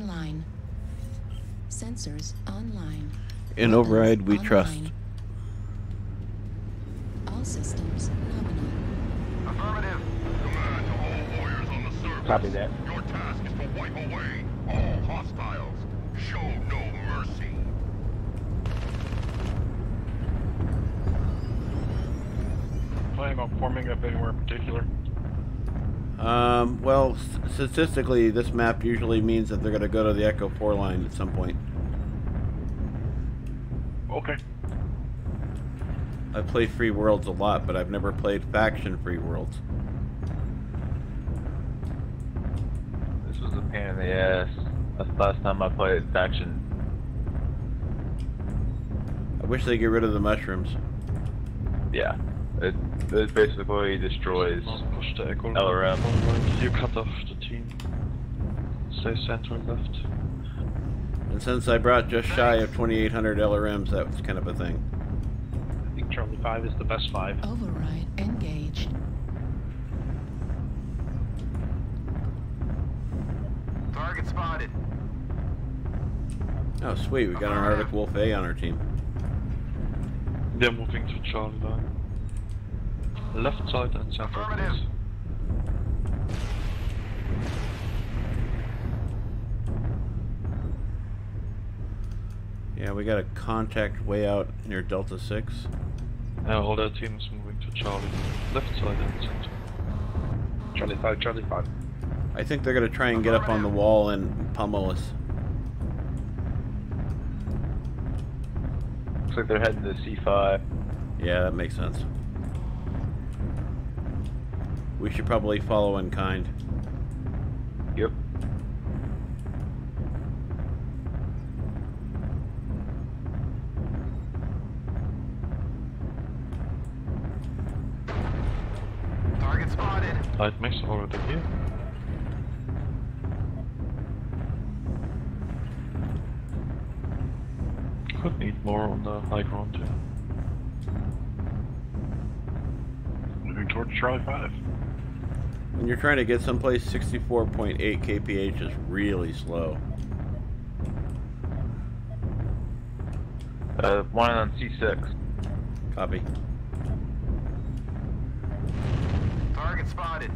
online. Sensors online. In override we trust. All systems nominal. Affirmative. Command to all warriors on the surface. Copy that. Your task is to wipe away all hostiles. Show no mercy. Planning on forming up anywhere in particular? Well, statistically, this map usually means that they're going to go to the Echo 4 line at some point. Okay. I play Free Worlds a lot, but I've never played Faction Free Worlds. This was a pain in the ass. That's the last time I played Faction. I wish they'd get rid of the mushrooms. Yeah. It basically destroys LRM. You cut off the team. Stay center and left. And since I brought just shy of 2,800 LRMs, that was kind of a thing. I think Charlie 5 is the best 5. Override engaged. Target spotted. Oh sweet, we got an Arctic Wolf A on our team. They're moving to Charlie line. Left side and center. Yeah, we got a contact way out near Delta 6. Now all their teams moving to Charlie. Left side and center. Charlie 5, Charlie 5. I think they're going to try and get up on the wall and pummel us. Looks like they're heading to C5. Yeah, that makes sense. We should probably follow in kind. Yep. Target spotted. I'd mix already here. Could need more on the high ground too. Moving towards Charlie 5. When you're trying to get someplace, 64.8 kph is really slow. One on C6. Copy. Target spotted.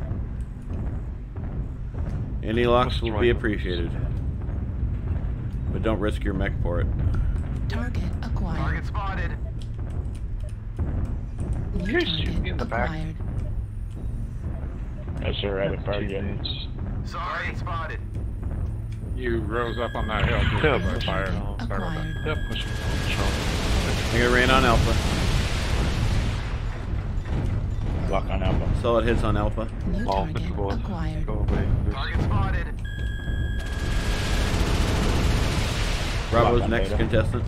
Any locks will be appreciated. But don't risk your mech for it. Target acquired. Target spotted. You're shooting in the back. Yes, sir, at a target. Sorry, spotted. You rose up on that hill. Yep, fire. Yep, pushing. I think I ran on Alpha. Block on Alpha. Solid hits on Alpha. All visible. Go away. Target spotted. Bravo's next beta. Contestant.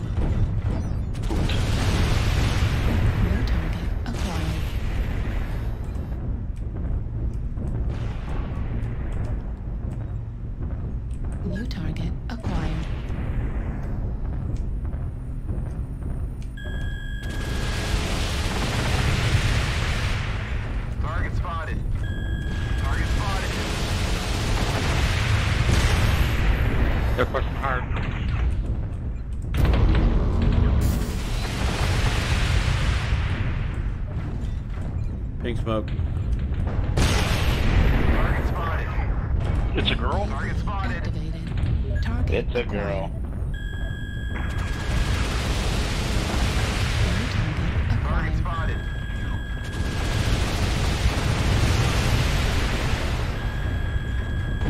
Smoke. Target spotted. It's a girl. Target spotted. Target it's a girl. Target spotted.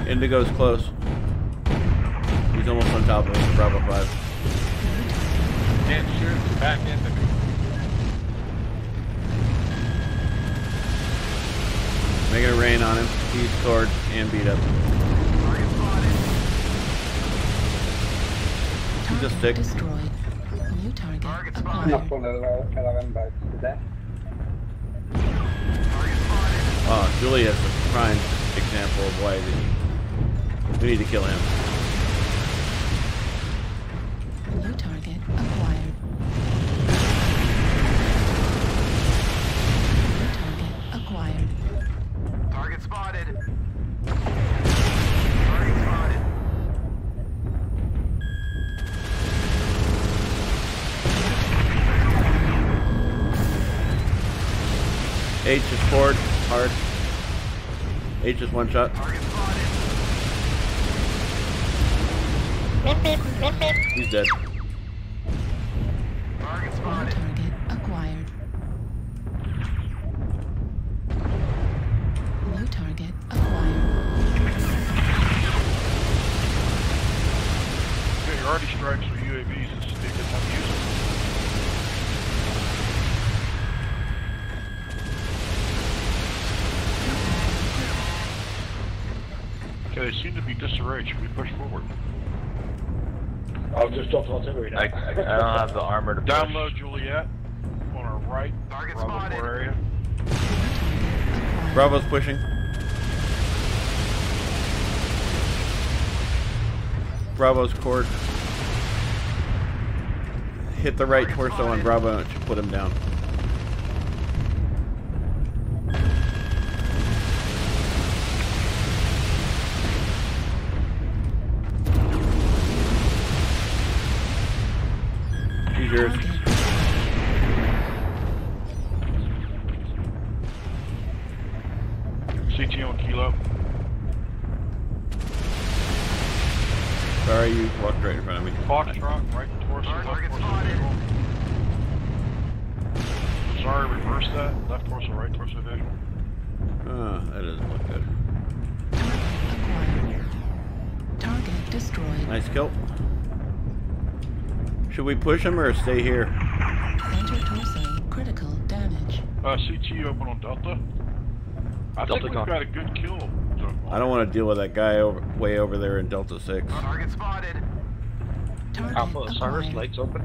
Indigo's close. He's almost on top of us. Bravo 5. Can't shoot back into me. Making a rain on him. He's scored and beat up. He's a stick. Destroyed. New target. Target spotted. Oh, Julius is a prime example of why we need to kill him. H is forward, hard. H is one shot. He's dead. Target spotted. Target acquired. Low target acquired. Priority strikes for UAVs is stupid. I'm using them. Okay, they seem to be disarray. Should we push forward? I'll just drop artillery now. I don't have the armor to push. Down low, Juliet. On our right. Target Bravo spotted. 4 area. Bravo's pushing. Bravo's cord. Hit the right torso on Bravo and it should put him down. Yours. CT on Kilo. Sorry, you walked right in front of me. Fox truck, right torso, left torso. Sorry, reverse that. Left torso, right torso visual. That doesn't look good. Target acquired. Target destroyed. Nice kill. Should we push him or stay here? Center torso, critical damage. CT open on Delta. I think we've got a good kill. I don't want to deal with that guy way over there in Delta 6. Target spotted. Target Alpha, Cyrus, lights open.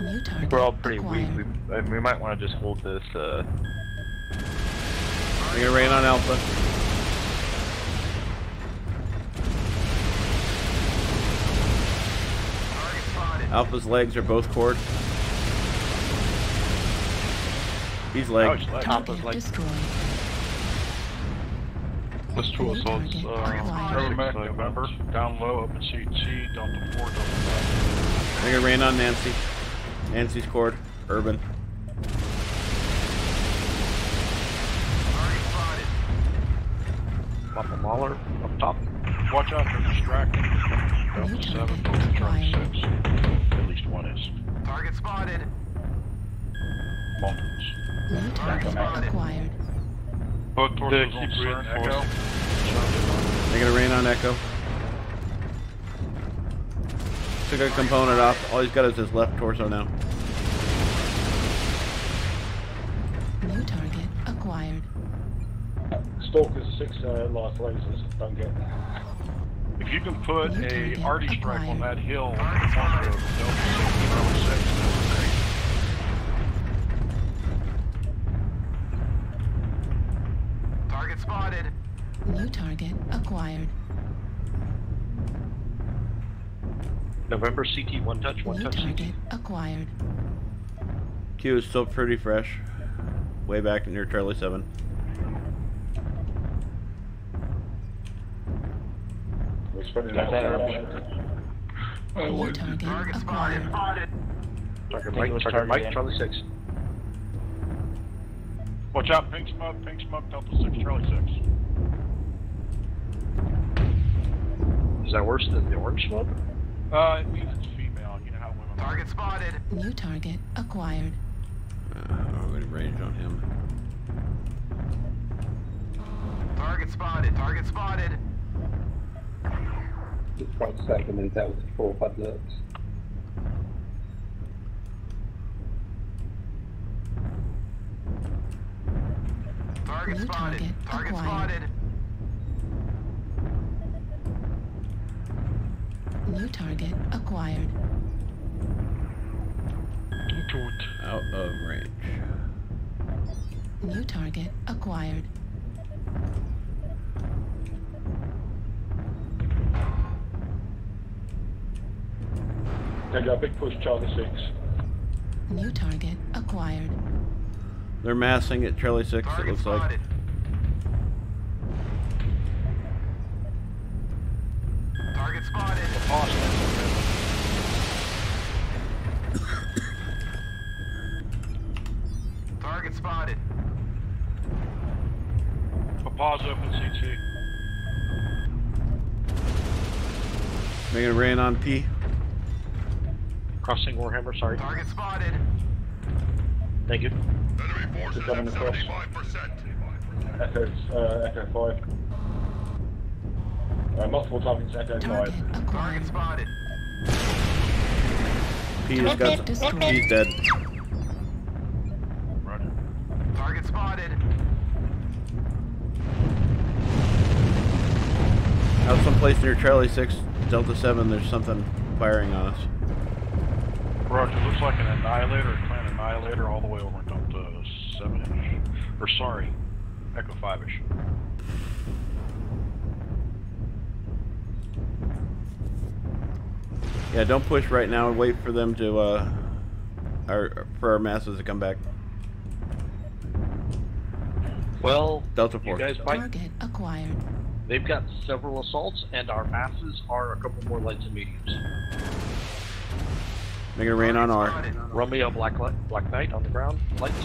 New target. We're all pretty weak. We might want to just hold this. We're gonna rain on Alpha. Alpha's legs are both cord. He's legs. Alpha's legs. Let's two assaults. November. Down low, open CT, Delta 4, Delta 5. I think I ran on Nancy. Nancy's cord. Urban. Papa Mahler up top. Watch out, they're distracting. Delta 7, Delta 6. One is. Target spotted. Mountains. Target, spotted. Acquired. Both torches on Sierra and Echo. They're gonna rain on Echo. Took a component off. All he's got is his left torso now. New target acquired. Stalkers are 6 life lasers. Don't get that. If you can put a arty strike on that hill, target spotted. New target acquired. November CT, one touch CT. Acquired. Q is still pretty fresh. Way back near Charlie 7. Target spotted. Target Mike, Charlie 6. Watch out, pink smoke, Delta 6, Charlie 6. Is that worse than the orange smoke? It means it's female, you know how women are. Target spotted. New target acquired. I'm going to range on him. Target spotted, target spotted. Just right second and that was 4 or 5 looks. Target spotted. Target spotted. New target acquired. Out of range. New target acquired. They got a big push, Charlie 6. New target acquired. They're massing at Charlie 6, target it looks spotted. Like. Target spotted. Awesome. see. Making a rain on P. Crossing Warhammer, sorry. Target spotted. Thank you. Enemy forces at 75%. Echo 5. Multiple targets at Echo 5. Target spotted. P has got some. P's dead. Roger. Target spotted. Out someplace near Charlie 6, Delta 7, there's something firing on us. Roger, looks like an Annihilator, a Clan Annihilator, all the way over Delta 7-ish. Or sorry, Echo 5-ish. Yeah, don't push right now and wait for them to, for our masses to come back. Well, Delta 4. You guys fight. Target acquired. They've got several assaults, and our masses are a couple more lights and mediums. Making it rain on R. Romeo Black Knight on the ground. Lights.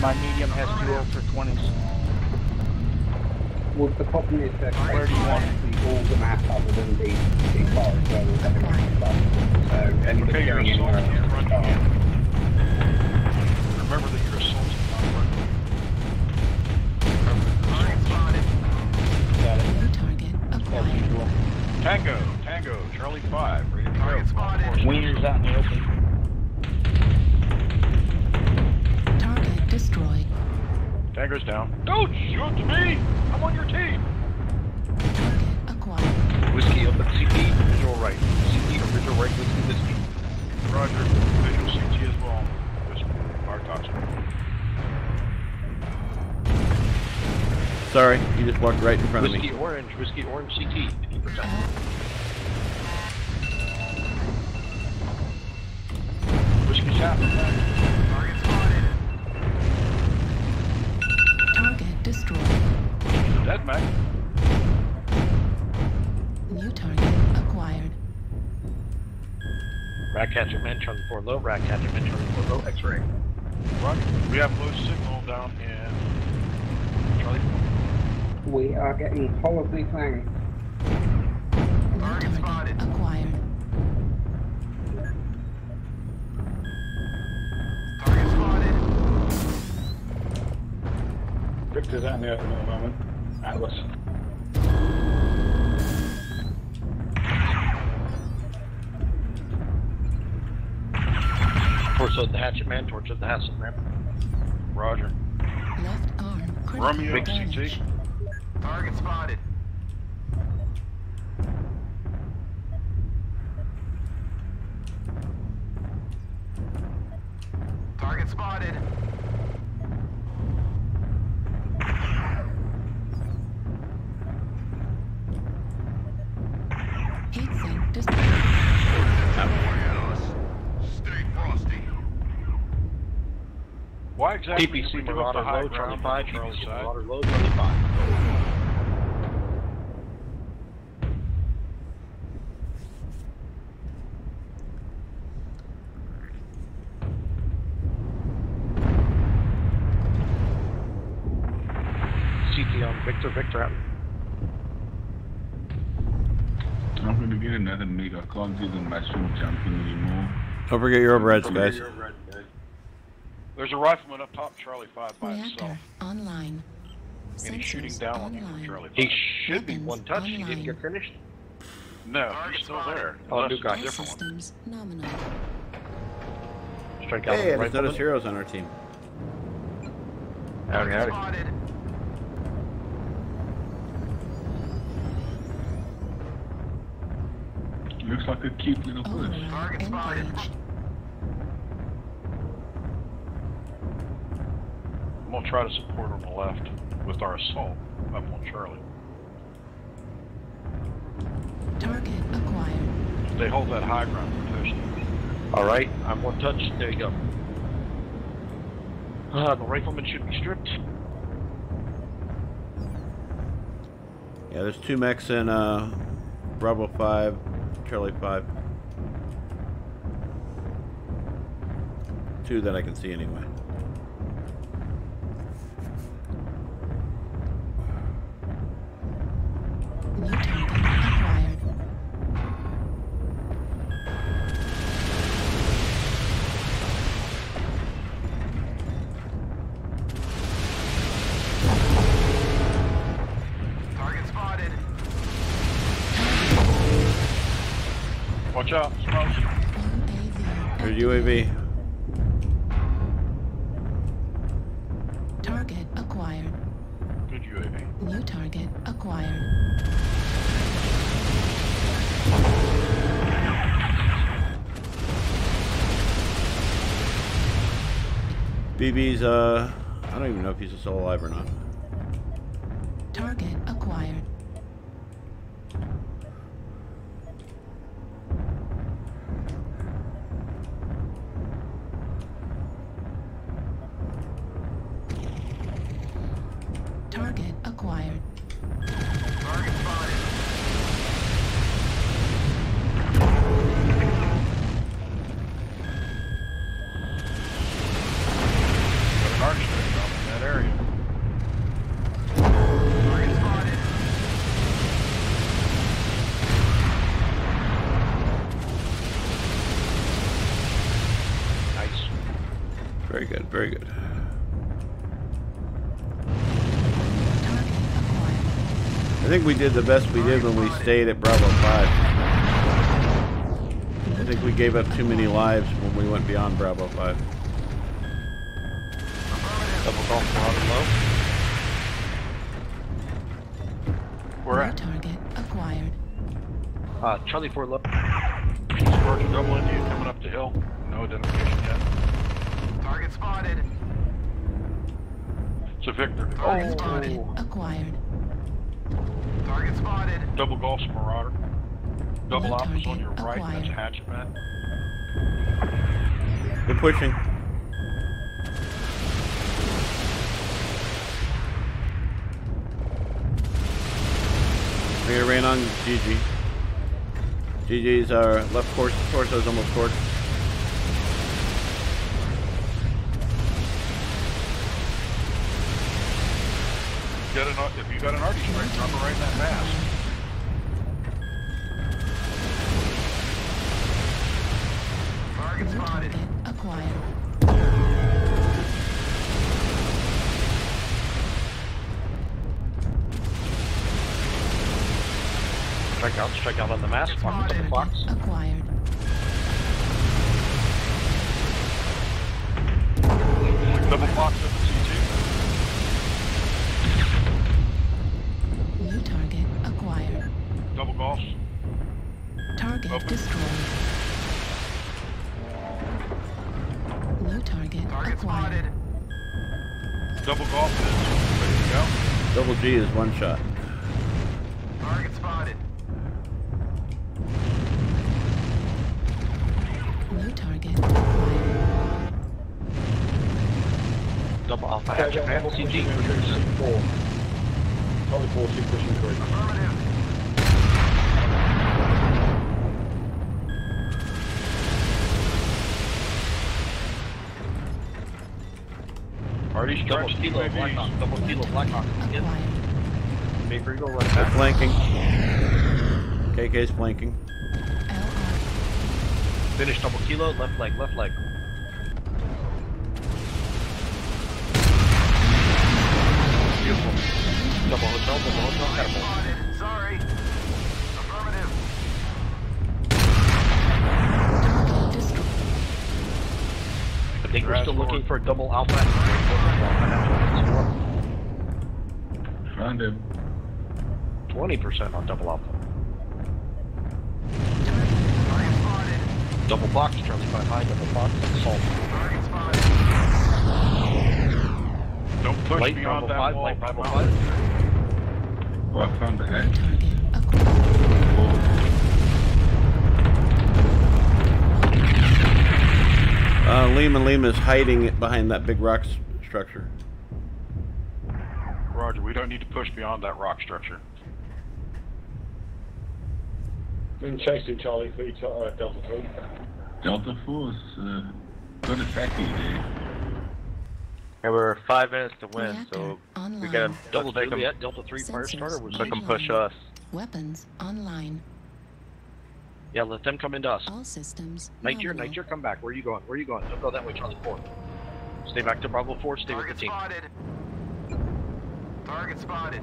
My medium has two ultra 20s. Well, the problem is that where do you want to see all the mass other than the cars? So everything stuff. So anything going in there is running in. Remember that your assaults are not running. Tango, Charlie 5, ready to target spotted. Wiener's out in the open. Target destroyed. Tango's down. Don't shoot to me! I'm on your team! Target acquired. Whiskey up at CT, visual right. CT, visual right, whiskey, whiskey. Roger, visual CT as well. Just fire toxic. Sorry, you just walked right in front of me. Whiskey orange CT. Whiskey shot. Target spotted. Target destroyed. Dead man. New target acquired. Rack Hatchetman on 4 low. Rack Hatchetman on 4 low. X-ray. We have low signal down in Charlie. We are getting horribly flanked. Target spotted. Acquired. Target spotted. Victor's out in the open at the moment. Atlas. Torch at the Hatchetman. Torch at the Hatchetman. Roger. Left arm. Romeo CT. Target spotted. Target spotted. Heat sink destroyed. Stay frosty. Why exactly? TPC Marauder low, Charlie 5, Charlie side. Marauder low, Charlie 5. Victor out. I'm going to get another mega. I can't do the mushroom jumping anymore. Don't forget your overheads, guys. There's a rifleman up top, Charlie 5 by himself. Online. And he's shooting down on you, Charlie 5. He should be one touch. He didn't get finished? No, he's still there. Oh, new guy. Different one. Strike out. Hey, there's those heroes on our team. Howdy, howdy. Looks like a cute little push. Target spotted. I'm gonna try to support on the left with our assault up on Charlie. Target acquired. They hold that high ground position. Alright, I'm one touch. There you go. The rifleman should be stripped. Yeah, there's two mechs in Bravo 5. Charlie 5. Two that I can see anyway. Watch out, smoke. Your UAV. Target acquired. Good UAV. New target acquired. BB's, I don't even know if he's still alive or not. Target acquired. Very good. I think we did the best we did when we stayed at Bravo 5. I think we gave up too many lives when we went beyond Bravo 5. Double golf low. We're at target acquired. Charlie 4 low. Sparky double into you coming up the hill. No identification yet. Target spotted. It's a Victor. Target spotted. Acquired. Target spotted. Double golf Marauder. Double op is on your right. That's Hatchetman. They're pushing. We ran on GG. GG's our left torso's almost torched. If you got an arty strike, drop it right in that mass. Target spotted. Acquired. Strike out on the mass. Mark the box. Acquired. Double box at the CG. Target acquired. Double golf. Target open. Destroyed. New target. Target acquired. Spotted. Double golf is ready to go. Double G is one shot. Target spotted. New target acquired. Double alpha. CG. Probably 40 pushing through. Already double kilo Blackhawk. Double kilo Blackhawk. Vapor Eagle right back. Flanking. KK's flanking. Finish double kilo. Left leg. Left leg. Beautiful. Double hotel, sorry. Affirmative. I think we're still looking for a double alpha. Round 20% on double alpha. Double box, Charlie 5 high, double box, assault. Don't push light beyond that five, wall. Light Bravo 5. Oh, I found the head. Lima is hiding it behind that big rock structure. Roger, we don't need to push beyond that rock structure. Been chasing Charlie 3, Delta 3. Delta 4's got a fatty there. And we're 5 minutes to win, so we got to double take them. Delta 3 fire starter was let them push us. Weapons online. Yeah, let them come into us. All systems. Niger, come back. Where are you going? Where are you going? Don't go that way, Charlie 4. Stay back to Bravo 4. Stay with the team. Target spotted. Target spotted.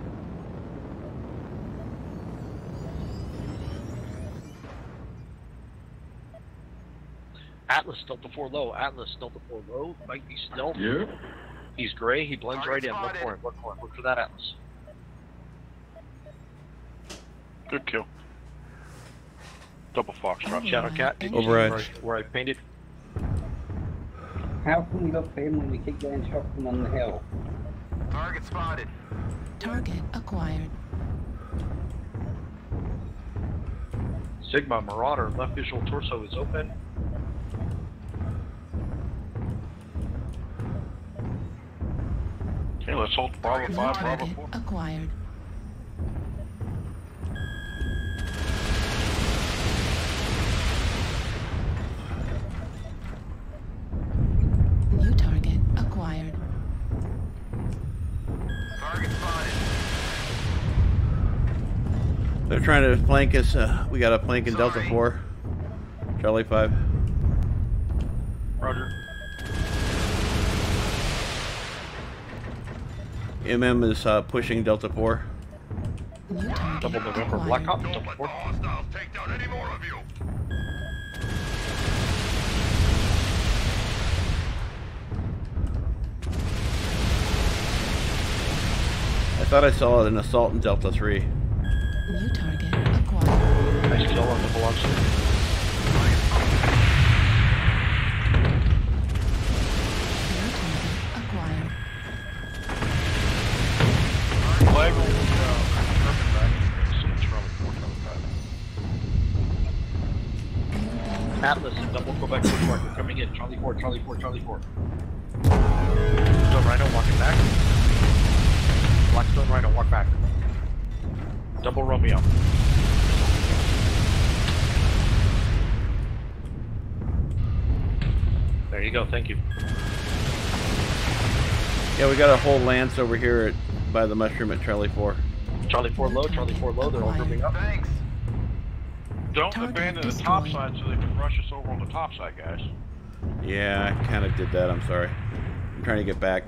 Atlas, Delta 4 low. Atlas, Delta 4 low. Might be stealth. Yeah. He's gray. He blends target right spotted. In. Look for him. Look for him. Look for that Atlas. Good kill. Double fox drop. Shadow Cat. Override. Where I painted. How can we look for him when we keep getting shot from on the hill? Target spotted. Target acquired. Sigma Marauder. Left visual torso is open. Okay, let's hold Bravo 5, Bravo 4. Acquired. New target acquired. Target spotted. They're trying to flank us. We got a flank in Delta 4. Charlie 5. Roger. MM is pushing Delta 4. Double November Black Hawk, Delta 4. Take down any more of you. I thought I saw an assault in Delta 3. New target acquired. Nice kill on the velocity. Atlas, double go back to the mark. We're coming in. Charlie 4, Charlie 4, Charlie 4. Stone Rhino walking back. Blackstone Rhino, walk back. Double Romeo. There you go, thank you. Yeah, we got a whole lance over here at, by the mushroom at Charlie 4. Charlie 4 low, Charlie 4 low, they're all grouping up. Thanks. Don't abandon the top side so they can rush us over on the top side, guys. Yeah, I kind of did that, I'm sorry. I'm trying to get back.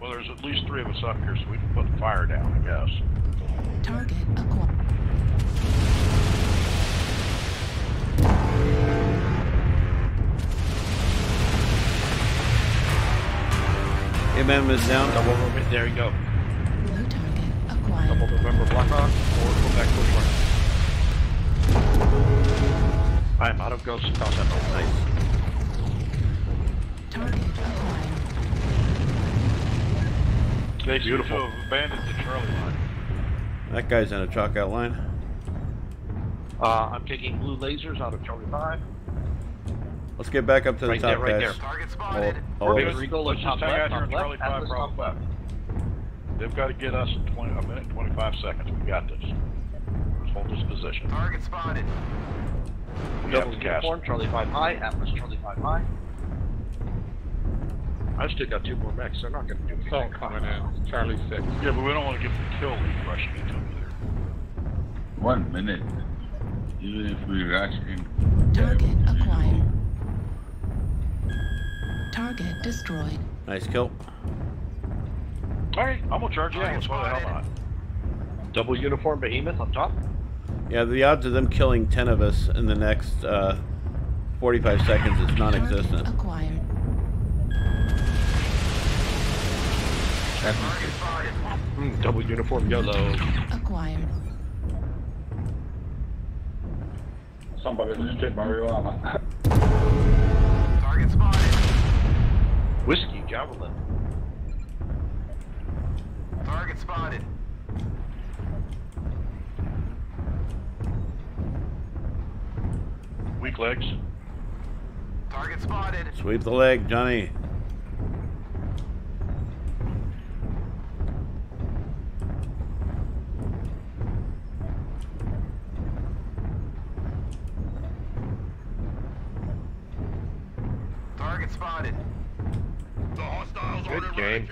Well, there's at least 3 of us up here, so we can put the fire down, I guess. Target acquired. MM is down. Double movement, there you go. New target acquired. Double November Black Hawk, or go back to the front. I'm out of ghost concept all night. Target acquired. They beautiful. Have abandoned the Charlie line. That guy's in a chalk out line. I'm taking blue lasers out of Charlie 5. Let's get back up to the top, right there. Target spotted. We're going to Charlie 5, Bravo 5. They've got to get us in a minute and 25 seconds. We got this. Let's hold this position. Target spotted. Double uniform, Charlie 5 high, Atlas Charlie 5 high. I still got 2 more mechs, they're not going to do anything. Assault coming in, Charlie 6. Yeah, but we don't want to give them a kill lead rushing each other there. 1 minute. Even if we rush in. Target acquired. Target destroyed. Nice kill. Alright, I'm going to charge you. Let's go to hell not. Double uniform Behemoth on top. Yeah, the odds of them killing 10 of us in the next 45 seconds is non-existent. Acquired. Double uniform YOLO. Acquired. Somebody just hit my real armor. Target spotted. Whiskey Javelin. Target spotted. Weak legs. Target spotted. Sweep the leg, Johnny. Target spotted. Good game.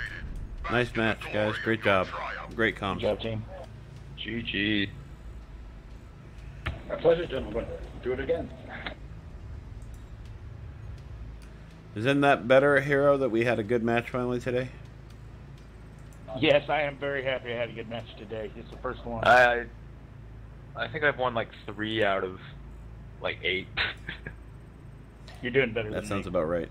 Nice match, guys. Great job. Great comms. Good job, team. GG. My pleasure, gentlemen. Do it again. Isn't that better, Hero, that we had a good match finally today? Yes, I am very happy I had a good match today. It's the first one. I think I've won like 3 out of like 8. You're doing better than me. That sounds about right.